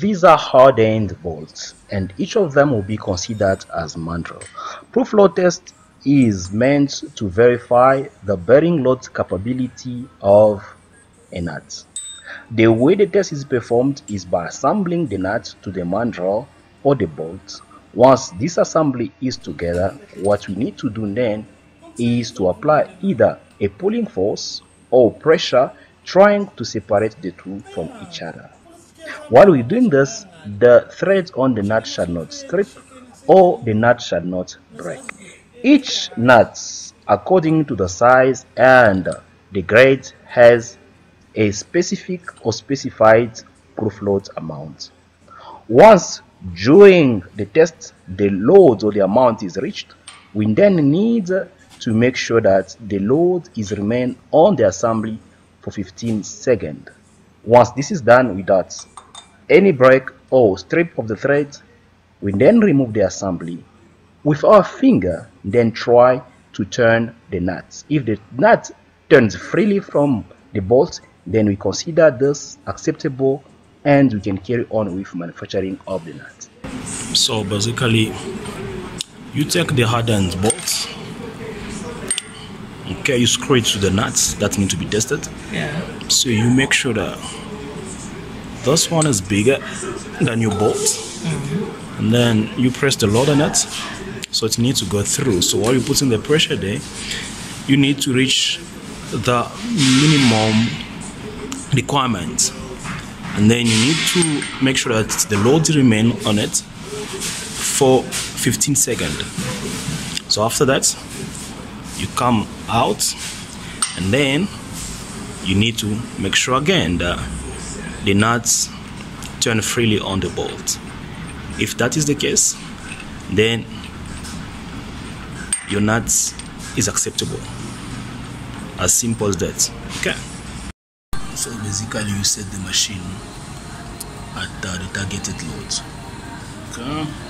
These are hardened bolts, and each of them will be considered as mandrel. Proof load test is meant to verify the bearing load capability of a nut. The way the test is performed is by assembling the nut to the mandrel or the bolt. Once this assembly is together, what we need to do then is to apply either a pulling force or pressure, trying to separate the two from each other. While we're doing this, the threads on the nut shall not strip or the nut shall not break. Each nut, according to the size and the grade, has a specific or specified proof load amount. Once during the test the load or the amount is reached, we then need to make sure that the load is remain on the assembly for 15 seconds. Once this is done without any break or strip of the thread, we then remove the assembly with our finger, then try to turn the nut. If the nut turns freely from the bolt, then we consider this acceptable and we can carry on with manufacturing of the nut. So basically, you take the hardened bolt, okay, you screw it to the nuts that need to be tested. Yeah. So you make sure that this one is bigger than your bolt. Mm-hmm. And then you press the load on it, so it needs to go through. So while you're putting the pressure there, you need to reach the minimum requirement, and then you need to make sure that the load remain on it for 15 seconds. So after that, you come out, and then you need to make sure again that the nuts turn freely on the bolt. If that is the case, then your nut is acceptable. As simple as that. Okay. So basically, you set the machine at the targeted load. Okay.